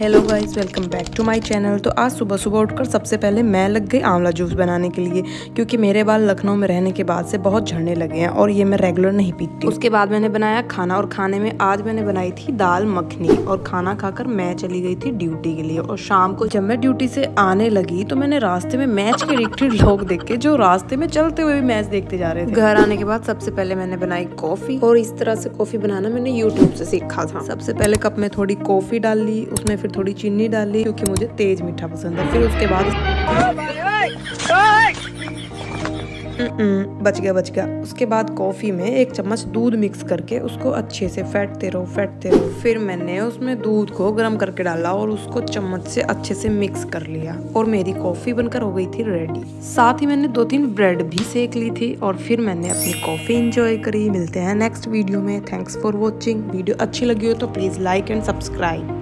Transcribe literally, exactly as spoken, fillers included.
Hello guys, welcome back to my channel. तो आज सुबह सुबह उठकर सबसे पहले मैं लग गई आंवला जूस बनाने के लिए, क्योंकि मेरे बाल लखनऊ में रहने के बाद से बहुत झड़ने लगे हैं और ये मैं रेगुलर नहीं पीती। उसके बाद मैंने बनाया खाना, और खाने में आज मैंने बनाई थी दाल मखनी। और खाना खाकर मैं चली गई थी ड्यूटी के लिए। और शाम को जब मैं ड्यूटी से आने लगी तो मैंने रास्ते में मैच के रिलेटेड लोग देखे, जो रास्ते में चलते हुए भी मैच देखते जा रहे थे। घर आने के बाद सबसे पहले मैंने बनाई कॉफी, और इस तरह से कॉफी बनाना मैंने यूट्यूब से सीखा था। सबसे पहले कप में थोड़ी कॉफी डाल ली, उसमें फिर थोड़ी चीनी डाली क्योंकि मुझे तेज मीठा पसंद है। फिर उसके बाद बच गया बच गया उसके बाद कॉफी में एक चम्मच दूध मिक्स करके उसको अच्छे से फेंटते रहो फेंटते रहो। फिर मैंने उसमें दूध को गर्म करके डाला और उसको चम्मच से अच्छे से मिक्स कर लिया, और मेरी कॉफी बनकर हो गई थी रेडी। साथ ही मैंने दो तीन ब्रेड भी सेक ली थी, और फिर मैंने अपनी कॉफी एंजॉय करी। मिलते हैं नेक्स्ट वीडियो में। Thanks for watching. वीडियो अच्छी लगी हो तो प्लीज लाइक एंड सब्सक्राइब।